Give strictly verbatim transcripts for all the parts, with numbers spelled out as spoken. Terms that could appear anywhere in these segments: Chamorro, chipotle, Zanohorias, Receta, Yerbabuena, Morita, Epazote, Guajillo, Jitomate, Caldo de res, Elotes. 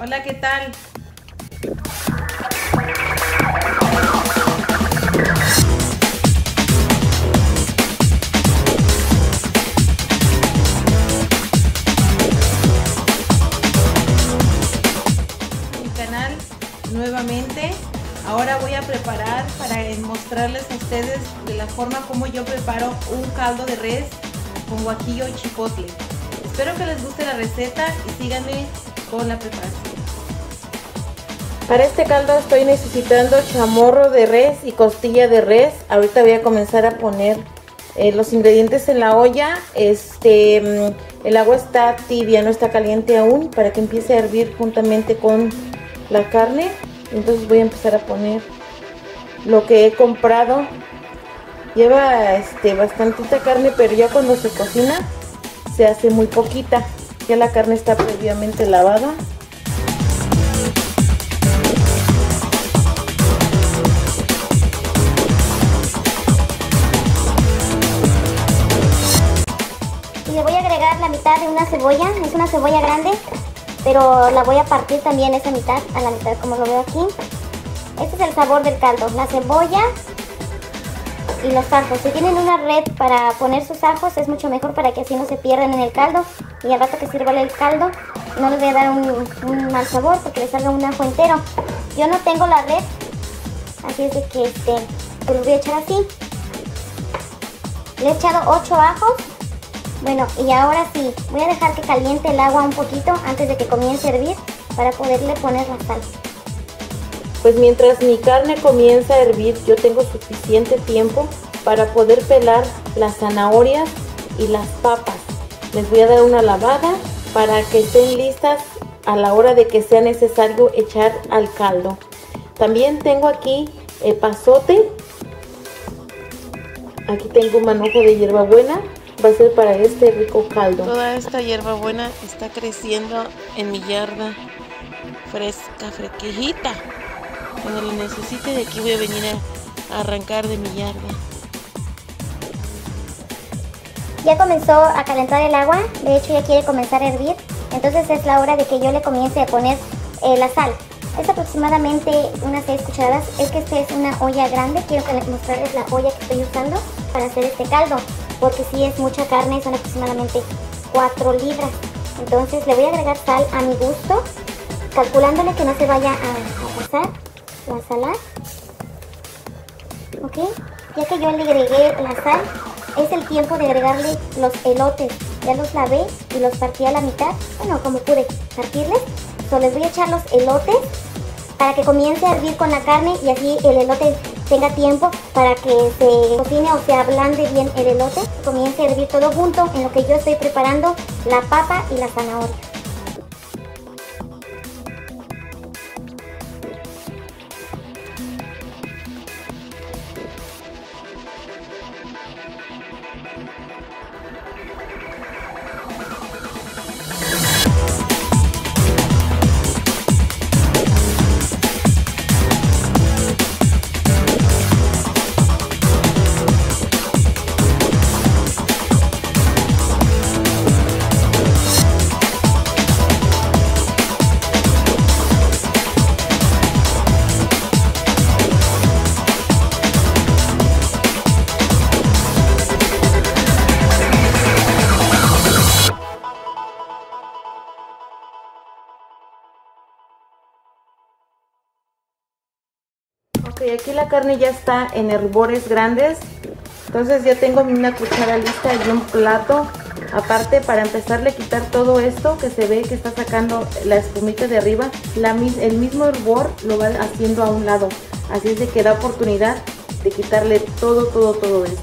Hola, ¿qué tal? Mi canal nuevamente. Ahora voy a preparar para mostrarles a ustedes de la forma como yo preparo un caldo de res con guajillo y chipotle. Espero que les guste la receta y síganme con la preparación. Para este caldo estoy necesitando chamorro de res y costilla de res. Ahorita voy a comenzar a poner eh, los ingredientes en la olla. Este, el agua está tibia, no está caliente aún, para que empiece a hervir juntamente con la carne. Entonces voy a empezar a poner lo que he comprado. Lleva este, bastantita carne, pero ya cuando se cocina se hace muy poquita. Ya la carne está previamente lavada. Y le voy a agregar la mitad de una cebolla. Es una cebolla grande, pero la voy a partir también esa mitad, a la mitad como lo veo aquí. Este es el sabor del caldo, la cebolla y los ajos. Si tienen una red para poner sus ajos es mucho mejor, para que así no se pierdan en el caldo y al rato que sirva el caldo no les voy a dar un, un mal sabor porque les salga un ajo entero. Yo no tengo la red, así es de que este, pues los voy a echar así. Le he echado ocho ajos. Bueno, y ahora sí, voy a dejar que caliente el agua un poquito antes de que comience a hervir para poderle poner la sal. Pues mientras mi carne comienza a hervir, yo tengo suficiente tiempo para poder pelar las zanahorias y las papas. Les voy a dar una lavada para que estén listas a la hora de que sea necesario echar al caldo. También tengo aquí epazote. Aquí tengo un manojo de hierbabuena. Va a ser para este rico caldo. Toda esta hierbabuena está creciendo en mi yarda, fresca, fresquejita. Cuando lo necesite, de aquí voy a venir a arrancar de mi yarda. Ya comenzó a calentar el agua, de hecho ya quiere comenzar a hervir. Entonces es la hora de que yo le comience a poner eh, la sal. Es aproximadamente unas seis cucharadas. Es que esta es una olla grande. Quiero mostrarles la olla que estoy usando para hacer este caldo, porque si es mucha carne, son aproximadamente cuatro libras. Entonces le voy a agregar sal a mi gusto, calculándole que no se vaya a, a pasar la sal. Ok, ya que yo le agregué la sal, es el tiempo de agregarle los elotes. Ya los lavé y los partí a la mitad, bueno, como pude partirles. So, les voy a echar los elotes para que comience a hervir con la carne y así el elote tenga tiempo para que se cocine o se ablande bien el elote. Comience a hervir todo junto en lo que yo estoy preparando la papa y la zanahoria. Y aquí la carne ya está en hervores grandes, entonces ya tengo una cuchara lista y un plato aparte para empezarle a quitar todo esto que se ve que está sacando la espumita de arriba. La, el mismo hervor lo va haciendo a un lado, así es de que da oportunidad de quitarle todo, todo, todo esto.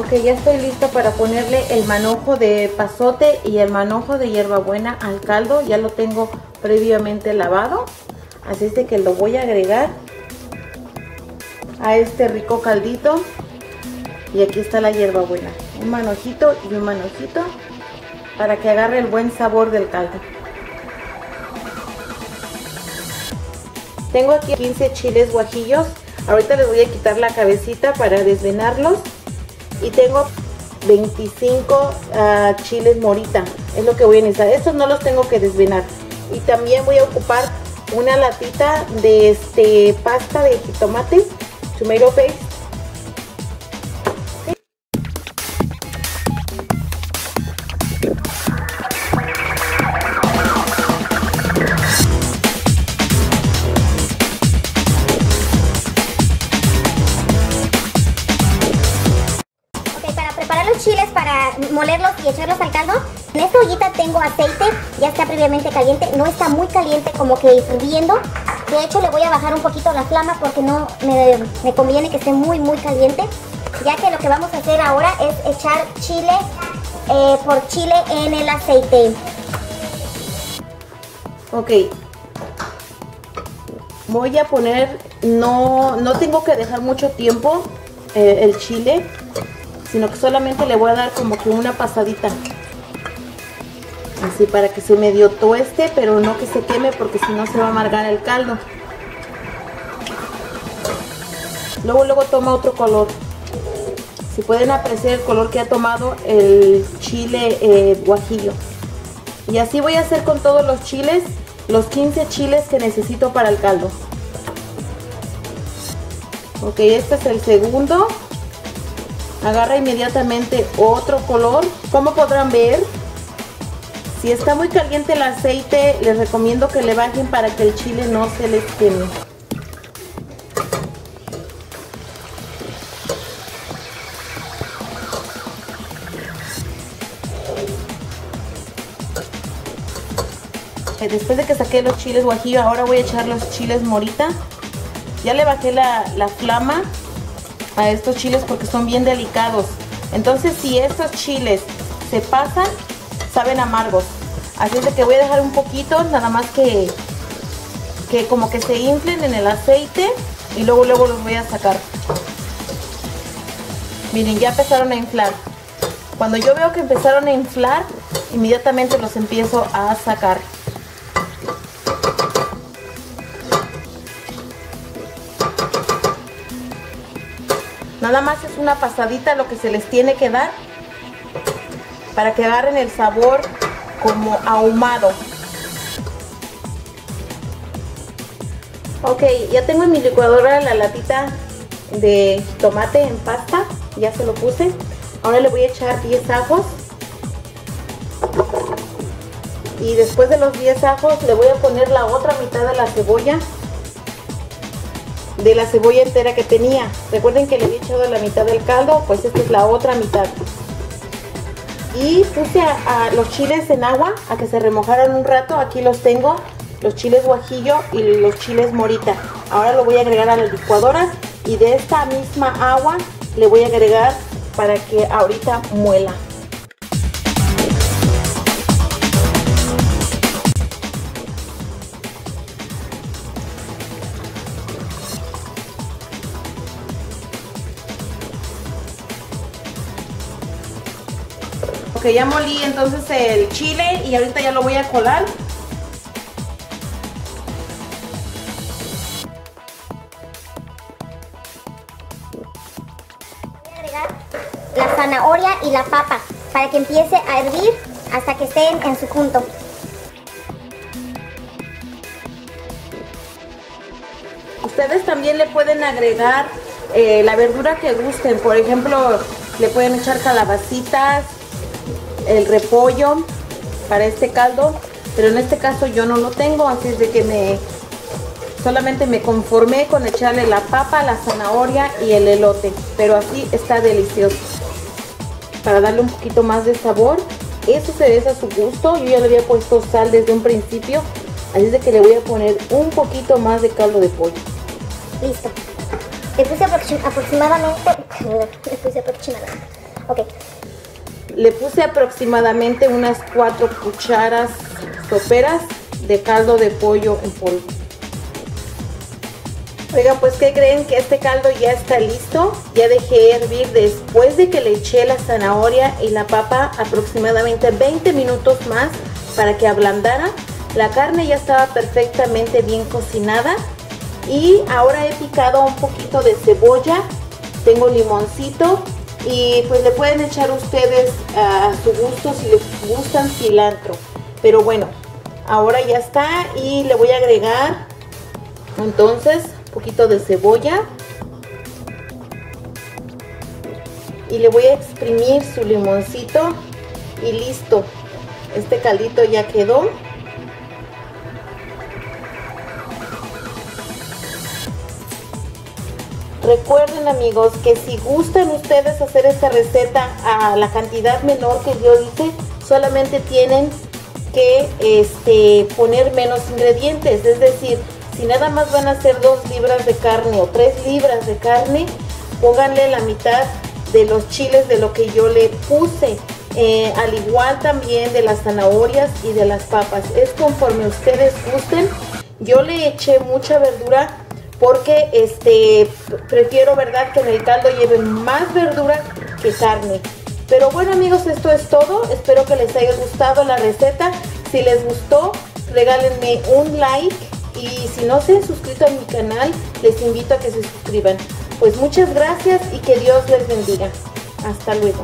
Ok, ya estoy lista para ponerle el manojo de epazote y el manojo de hierbabuena al caldo. Ya lo tengo previamente lavado, así es de que lo voy a agregar a este rico caldito. Y aquí está la hierbabuena, un manojito y un manojito para que agarre el buen sabor del caldo. Tengo aquí quince chiles guajillos. Ahorita les voy a quitar la cabecita para desvenarlos. Y tengo veinticinco uh, chiles morita. Es lo que voy a necesitar. Estos no los tengo que desvenar. Y también voy a ocupar una latita de este, pasta de jitomate. Tomato paste. Chiles para molerlos y echarlos al caldo. En esta ollita tengo aceite, ya está previamente caliente, no está muy caliente, como que hirviendo. De hecho le voy a bajar un poquito la flama porque no me, me conviene que esté muy muy caliente, ya que lo que vamos a hacer ahora es echar chile eh, por chile en el aceite. Ok, voy a poner, no, no tengo que dejar mucho tiempo eh, el chile, sino que solamente le voy a dar como que una pasadita, así para que se medio tueste, pero no que se queme porque si no se va a amargar el caldo. Luego luego toma otro color. Si pueden apreciar el color que ha tomado el chile eh, guajillo. Y así voy a hacer con todos los chiles, los quince chiles que necesito para el caldo. Ok, este es el segundo. Agarra inmediatamente otro color. Como podrán ver, si está muy caliente el aceite, les recomiendo que le bajen para que el chile no se les queme. Después de que saqué los chiles guajillo, ahora voy a echar los chiles morita. Ya le bajé la, la flama a estos chiles porque son bien delicados. Entonces si estos chiles se pasan, saben amargos. Así es de que voy a dejar un poquito, nada más que que como que se inflen en el aceite y luego luego los voy a sacar. Miren, ya empezaron a inflar. Cuando yo veo que empezaron a inflar, inmediatamente los empiezo a sacar. Nada más es una pasadita lo que se les tiene que dar para que agarren el sabor como ahumado. Ok, ya tengo en mi licuadora la latita de tomate en pasta, ya se lo puse. Ahora le voy a echar diez ajos. Y después de los diez ajos le voy a poner la otra mitad de la cebolla. De la cebolla entera que tenía. Recuerden que le había echado la mitad del caldo, pues esta es la otra mitad. Y puse a, a los chiles en agua a que se remojaran un rato. Aquí los tengo, los chiles guajillo y los chiles morita. Ahora lo voy a agregar a las licuadoras y de esta misma agua le voy a agregar para que ahorita muela. Ok, ya molí entonces el chile y ahorita ya lo voy a colar. Voy a agregar la zanahoria y la papa para que empiece a hervir hasta que estén en su punto. Ustedes también le pueden agregar eh, la verdura que gusten. Por ejemplo, le pueden echar calabacitas, el repollo para este caldo, pero en este caso yo no lo tengo, así es de que me solamente me conformé con echarle la papa, la zanahoria y el elote, pero así está delicioso. Para darle un poquito más de sabor, eso se ve a su gusto. Yo ya le había puesto sal desde un principio, así es de que le voy a poner un poquito más de caldo de pollo. Listo. Le puse aproximadamente, le puse aproximadamente, ok. Le puse aproximadamente unas cuatro cucharas soperas de caldo de pollo en polvo. Oigan, pues ¿qué creen? Que este caldo ya está listo. Ya dejé hervir después de que le eché la zanahoria y la papa aproximadamente veinte minutos más para que ablandara. La carne ya estaba perfectamente bien cocinada. Y ahora he picado un poquito de cebolla, tengo limoncito y pues le pueden echar ustedes a su gusto si les gustan cilantro. Pero bueno, ahora ya está y le voy a agregar entonces un poquito de cebolla. Y le voy a exprimir su limoncito y listo. Este caldito ya quedó. Recuerden amigos que si gustan ustedes hacer esta receta a la cantidad menor que yo hice, solamente tienen que este, poner menos ingredientes. Es decir, si nada más van a hacer dos libras de carne o tres libras de carne, pónganle la mitad de los chiles de lo que yo le puse. Eh, al igual también de las zanahorias y de las papas. Es conforme ustedes gusten. Yo le eché mucha verdura porque este prefiero, verdad, que en el caldo lleven más verdura que carne. Pero bueno amigos, esto es todo. Espero que les haya gustado la receta. Si les gustó, regálenme un like, y si no se han suscrito a mi canal, les invito a que se suscriban. Pues muchas gracias y que Dios les bendiga. Hasta luego.